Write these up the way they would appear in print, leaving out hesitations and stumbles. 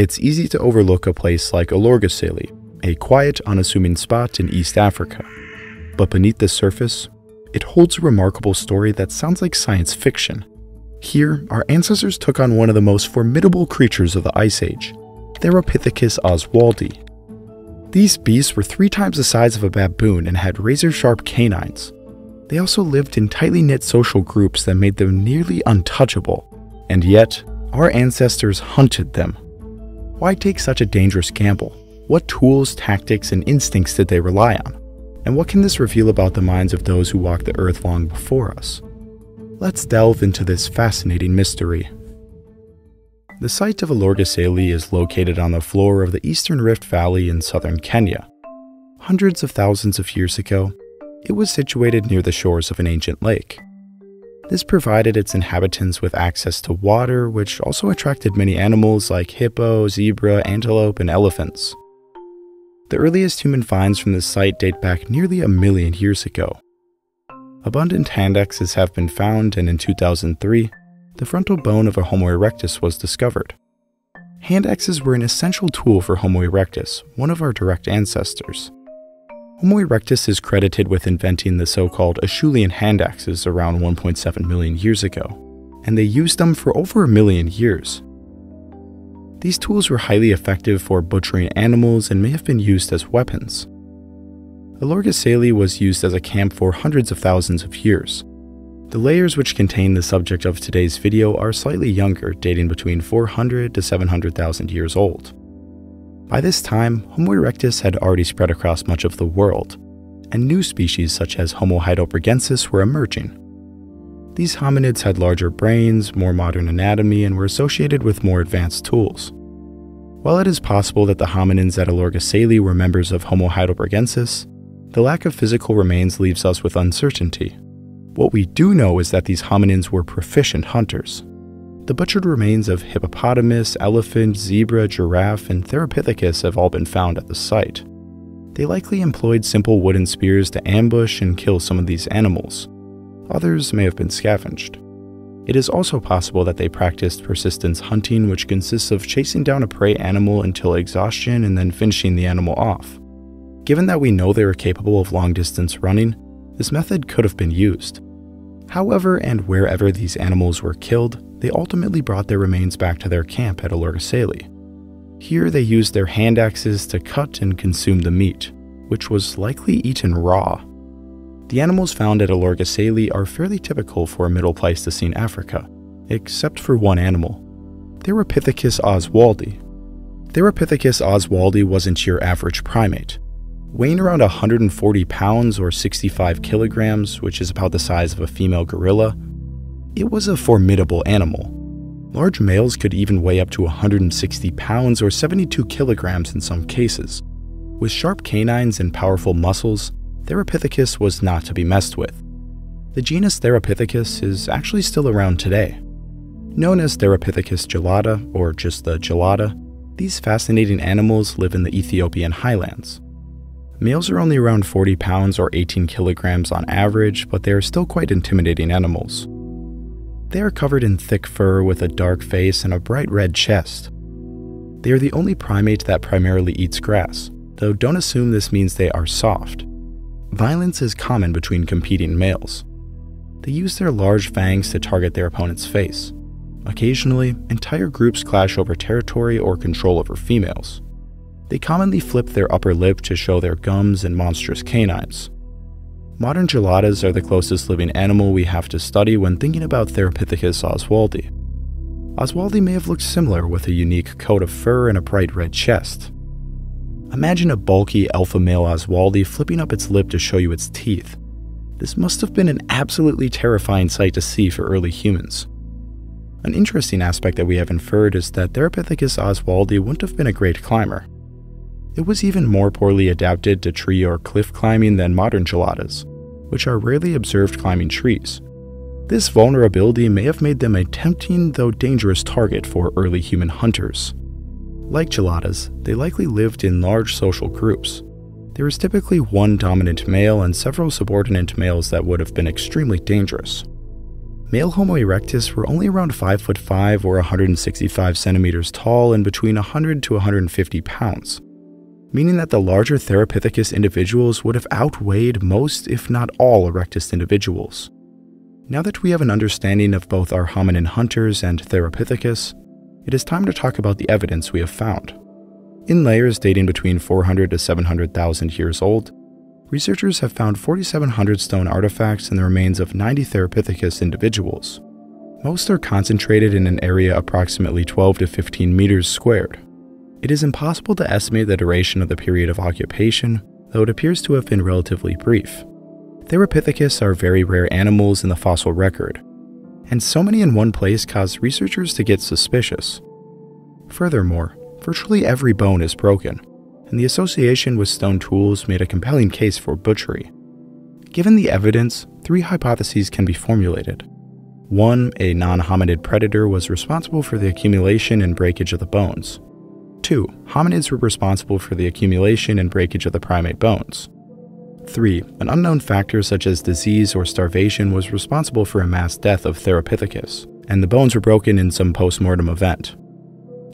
It's easy to overlook a place like Olorgesailie, a quiet, unassuming spot in East Africa. But beneath the surface, it holds a remarkable story that sounds like science fiction. Here, our ancestors took on one of the most formidable creatures of the Ice Age, Theropithecus oswaldi. These beasts were 3 times the size of a baboon and had razor-sharp canines. They also lived in tightly knit social groups that made them nearly untouchable. And yet, our ancestors hunted them. Why take such a dangerous gamble? What tools, tactics, and instincts did they rely on? And what can this reveal about the minds of those who walked the earth long before us? Let's delve into this fascinating mystery. The site of Olorgesailie is located on the floor of the Eastern Rift Valley in southern Kenya. Hundreds of thousands of years ago, it was situated near the shores of an ancient lake. This provided its inhabitants with access to water, which also attracted many animals like hippo, zebra, antelope, and elephants. The earliest human finds from this site date back nearly 1 million years ago. Abundant hand axes have been found, and in 2003, the frontal bone of a Homo erectus was discovered. Hand axes were an essential tool for Homo erectus, one of our direct ancestors. Homo erectus is credited with inventing the so-called Acheulean hand axes around 1.7 million years ago, and they used them for over 1 million years. These tools were highly effective for butchering animals and may have been used as weapons. Olorgesailie was used as a camp for hundreds of thousands of years. The layers which contain the subject of today's video are slightly younger, dating between 400 to 700,000 years old. By this time, Homo erectus had already spread across much of the world, and new species such as Homo heidelbergensis were emerging. These hominids had larger brains, more modern anatomy, and were associated with more advanced tools. While it is possible that the hominins at Olorgesailie were members of Homo heidelbergensis, the lack of physical remains leaves us with uncertainty. What we do know is that these hominins were proficient hunters. The butchered remains of hippopotamus, elephant, zebra, giraffe, and Theropithecus have all been found at the site. They likely employed simple wooden spears to ambush and kill some of these animals. Others may have been scavenged. It is also possible that they practiced persistence hunting, which consists of chasing down a prey animal until exhaustion and then finishing the animal off. Given that we know they were capable of long-distance running, this method could have been used. However, and wherever these animals were killed, they ultimately brought their remains back to their camp at Olorgesailie. Here they used their hand axes to cut and consume the meat, which was likely eaten raw. The animals found at Olorgesailie are fairly typical for Middle Pleistocene Africa, except for one animal, Theropithecus oswaldi. Theropithecus oswaldi wasn't your average primate. Weighing around 140 pounds or 65 kilograms, which is about the size of a female gorilla, it was a formidable animal. Large males could even weigh up to 160 pounds or 72 kilograms in some cases. With sharp canines and powerful muscles, Theropithecus was not to be messed with. The genus Theropithecus is actually still around today. Known as Theropithecus gelada, or just the gelada, these fascinating animals live in the Ethiopian highlands. Males are only around 40 pounds or 18 kilograms on average, but they are still quite intimidating animals. They are covered in thick fur with a dark face and a bright red chest. They are the only primate that primarily eats grass, though don't assume this means they are soft. Violence is common between competing males. They use their large fangs to target their opponent's face. Occasionally, entire groups clash over territory or control over females. They commonly flip their upper lip to show their gums and monstrous canines. Modern geladas are the closest living animal we have to study when thinking about Theropithecus oswaldi. Oswaldi may have looked similar, with a unique coat of fur and a bright red chest. Imagine a bulky alpha male oswaldi flipping up its lip to show you its teeth. This must have been an absolutely terrifying sight to see for early humans. An interesting aspect that we have inferred is that Theropithecus oswaldi wouldn't have been a great climber. It was even more poorly adapted to tree or cliff climbing than modern geladas, which are rarely observed climbing trees. This vulnerability may have made them a tempting though dangerous target for early human hunters. Like geladas, they likely lived in large social groups. There was typically one dominant male and several subordinate males that would have been extremely dangerous. Male Homo erectus were only around 5'5" or 165 centimeters tall and between 100 to 150 pounds, meaning that the larger Theropithecus individuals would have outweighed most, if not all, erectus individuals. Now that we have an understanding of both our hominin hunters and Theropithecus, it is time to talk about the evidence we have found. In layers dating between 400 to 700,000 years old, researchers have found 4,700 stone artifacts and the remains of 90 Theropithecus individuals. Most are concentrated in an area approximately 12 to 15 meters squared. It is impossible to estimate the duration of the period of occupation, though it appears to have been relatively brief. Theropithecus are very rare animals in the fossil record, and so many in one place cause researchers to get suspicious. Furthermore, virtually every bone is broken, and the association with stone tools made a compelling case for butchery. Given the evidence, three hypotheses can be formulated. One, a non-hominid predator was responsible for the accumulation and breakage of the bones. Two, hominids were responsible for the accumulation and breakage of the primate bones. Three, an unknown factor such as disease or starvation was responsible for a mass death of Theropithecus, and the bones were broken in some post-mortem event.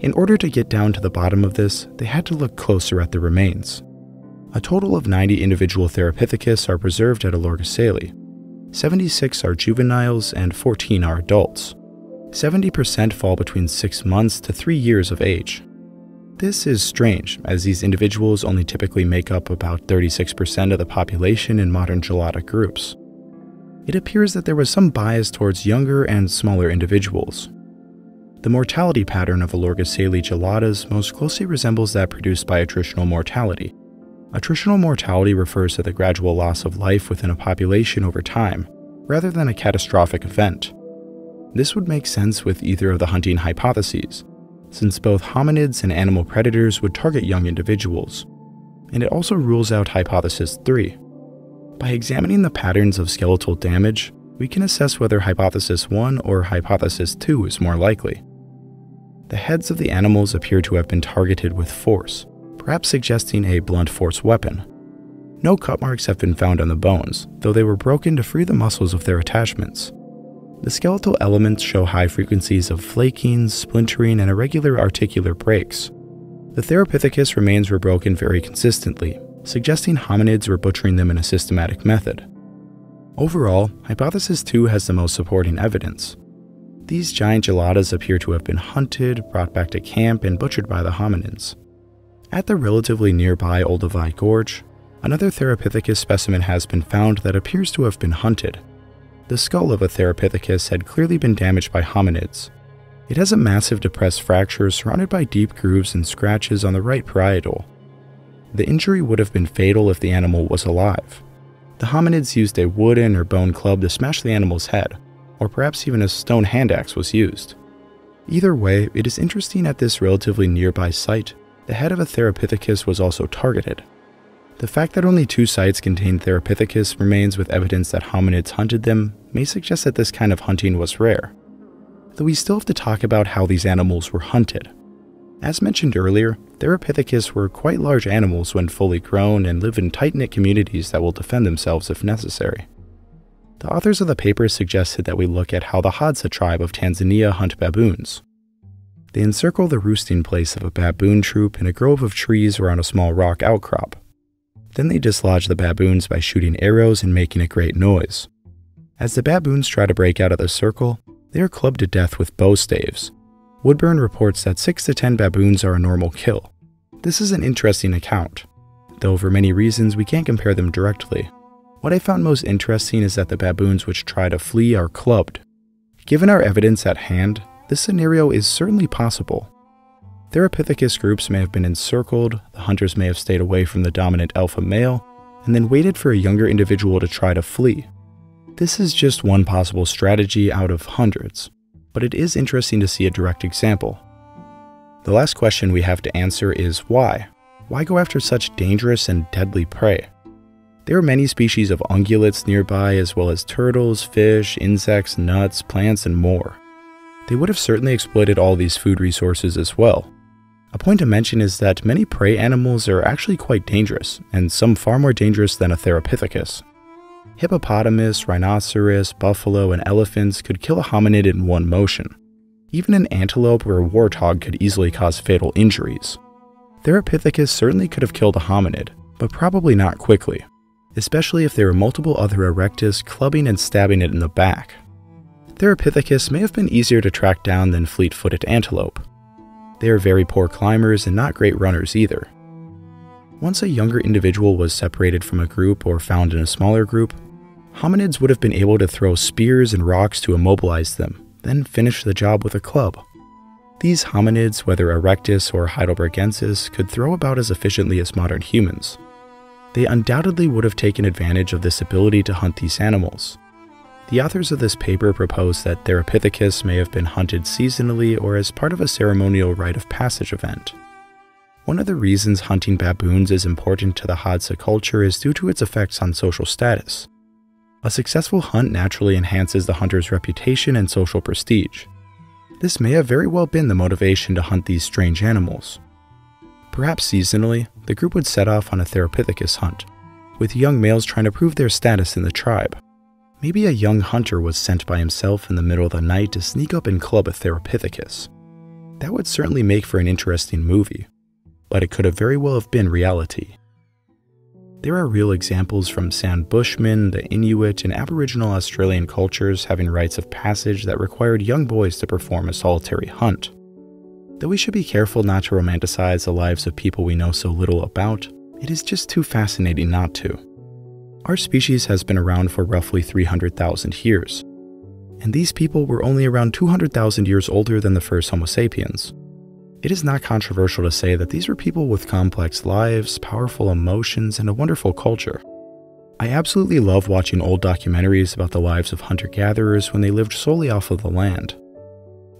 In order to get down to the bottom of this, they had to look closer at the remains. A total of 90 individual Theropithecus are preserved at Olorgesailie. 76 are juveniles and 14 are adults. 70% fall between 6 months to 3 years of age. This is strange, as these individuals only typically make up about 36% of the population in modern gelada groups. It appears that there was some bias towards younger and smaller individuals. The mortality pattern of Olorgesailie geladas most closely resembles that produced by attritional mortality. Attritional mortality refers to the gradual loss of life within a population over time, rather than a catastrophic event. This would make sense with either of the hunting hypotheses, since both hominids and animal predators would target young individuals, and it also rules out hypothesis 3. By examining the patterns of skeletal damage, we can assess whether hypothesis 1 or hypothesis 2 is more likely. The heads of the animals appear to have been targeted with force, perhaps suggesting a blunt force weapon. No cut marks have been found on the bones, though they were broken to free the muscles of their attachments. The skeletal elements show high frequencies of flaking, splintering, and irregular articular breaks. The Theropithecus remains were broken very consistently, suggesting hominids were butchering them in a systematic method. Overall, hypothesis 2 has the most supporting evidence. These giant geladas appear to have been hunted, brought back to camp, and butchered by the hominins. At the relatively nearby Olduvai Gorge, another Theropithecus specimen has been found that appears to have been hunted. The skull of a Theropithecus had clearly been damaged by hominids. It has a massive depressed fracture surrounded by deep grooves and scratches on the right parietal. The injury would have been fatal if the animal was alive. The hominids used a wooden or bone club to smash the animal's head, or perhaps even a stone hand axe was used. Either way, it is interesting at this relatively nearby site, the head of a Theropithecus was also targeted. The fact that only 2 sites contained Theropithecus remains with evidence that hominids hunted them may suggest that this kind of hunting was rare, though we still have to talk about how these animals were hunted. As mentioned earlier, Theropithecus were quite large animals when fully grown and live in tight-knit communities that will defend themselves if necessary. The authors of the paper suggested that we look at how the Hadza tribe of Tanzania hunt baboons. They encircle the roosting place of a baboon troop in a grove of trees around a small rock outcrop. Then they dislodge the baboons by shooting arrows and making a great noise. As the baboons try to break out of the circle, they are clubbed to death with bow staves. Woodburn reports that 6 to 10 baboons are a normal kill. This is an interesting account, though for many reasons we can't compare them directly. What I found most interesting is that the baboons which try to flee are clubbed. Given our evidence at hand, this scenario is certainly possible. Theropithecus groups may have been encircled, the hunters may have stayed away from the dominant alpha male, and then waited for a younger individual to try to flee. This is just one possible strategy out of hundreds, but it is interesting to see a direct example. The last question we have to answer is why? Why go after such dangerous and deadly prey? There are many species of ungulates nearby, as well as turtles, fish, insects, nuts, plants, and more. They would have certainly exploited all these food resources as well. A point to mention is that many prey animals are actually quite dangerous, and some far more dangerous than a Theropithecus. Hippopotamus, rhinoceros, buffalo, and elephants could kill a hominid in one motion. Even an antelope or a warthog could easily cause fatal injuries. Theropithecus certainly could have killed a hominid, but probably not quickly, especially if there were multiple other erectus clubbing and stabbing it in the back. Theropithecus may have been easier to track down than fleet-footed antelope. They are very poor climbers and not great runners either. Once a younger individual was separated from a group or found in a smaller group, hominids would have been able to throw spears and rocks to immobilize them, then finish the job with a club. These hominids, whether erectus or heidelbergensis, could throw about as efficiently as modern humans. They undoubtedly would have taken advantage of this ability to hunt these animals. The authors of this paper propose that Theropithecus may have been hunted seasonally or as part of a ceremonial rite of passage event. One of the reasons hunting baboons is important to the Hadza culture is due to its effects on social status. A successful hunt naturally enhances the hunter's reputation and social prestige. This may have very well been the motivation to hunt these strange animals. Perhaps seasonally, the group would set off on a Theropithecus hunt, with young males trying to prove their status in the tribe. Maybe a young hunter was sent by himself in the middle of the night to sneak up and club a Theropithecus. That would certainly make for an interesting movie, but it could have very well have been reality. There are real examples from San Bushmen, the Inuit, and Aboriginal Australian cultures having rites of passage that required young boys to perform a solitary hunt. Though we should be careful not to romanticize the lives of people we know so little about, it is just too fascinating not to. Our species has been around for roughly 300,000 years, and these people were only around 200,000 years older than the first Homo sapiens. It is not controversial to say that these were people with complex lives, powerful emotions, and a wonderful culture. I absolutely love watching old documentaries about the lives of hunter-gatherers when they lived solely off of the land.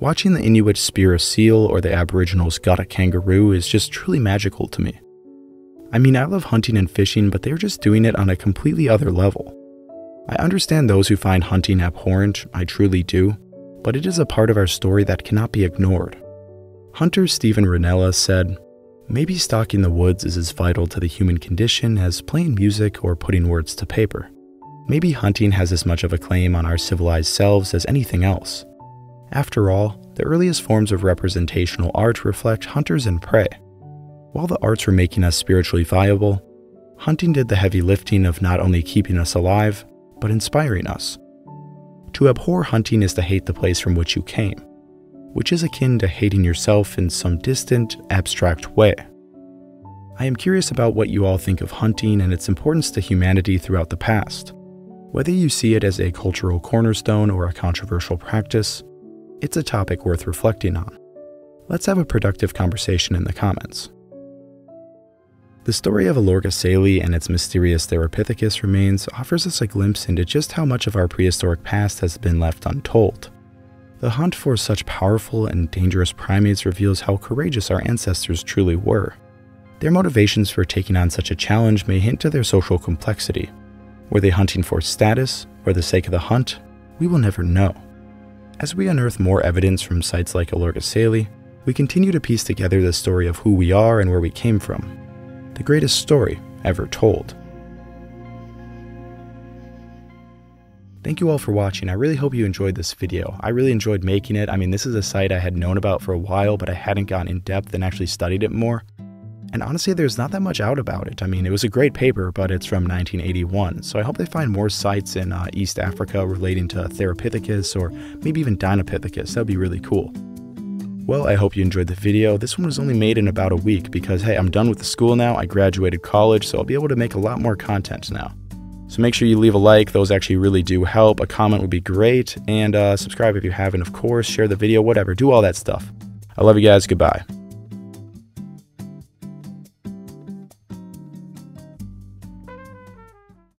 Watching the Inuit spear a seal or the Aboriginals gut a kangaroo is just truly magical to me. I mean, I love hunting and fishing, but they're just doing it on a completely other level. I understand those who find hunting abhorrent, I truly do, but it is a part of our story that cannot be ignored. Hunter Steven Rinella said, "Maybe stalking the woods is as vital to the human condition as playing music or putting words to paper. Maybe hunting has as much of a claim on our civilized selves as anything else. After all, the earliest forms of representational art reflect hunters and prey. While the arts were making us spiritually viable, hunting did the heavy lifting of not only keeping us alive, but inspiring us. To abhor hunting is to hate the place from which you came, which is akin to hating yourself in some distant, abstract way." I am curious about what you all think of hunting and its importance to humanity throughout the past. Whether you see it as a cultural cornerstone or a controversial practice, it's a topic worth reflecting on. Let's have a productive conversation in the comments. The story of Olorgesailie and its mysterious Theropithecus remains offers us a glimpse into just how much of our prehistoric past has been left untold. The hunt for such powerful and dangerous primates reveals how courageous our ancestors truly were. Their motivations for taking on such a challenge may hint to their social complexity. Were they hunting for status or the sake of the hunt? We will never know. As we unearth more evidence from sites like Olorgesailie, we continue to piece together the story of who we are and where we came from. The greatest story ever told. Thank you all for watching. I really hope you enjoyed this video. I really enjoyed making it. I mean, this is a site I had known about for a while, but I hadn't gone in depth and actually studied it more. And honestly, there's not that much out about it. I mean, it was a great paper, but it's from 1981. So I hope they find more sites in East Africa relating to Theropithecus or maybe even Dinopithecus. That'd be really cool. Well, I hope you enjoyed the video. This one was only made in about a week because, hey, I'm done with the school now. I graduated college, so I'll be able to make a lot more content now. So make sure you leave a like. Those actually really do help. A comment would be great. And subscribe if you haven't, of course. Share the video, whatever. Do all that stuff. I love you guys. Goodbye.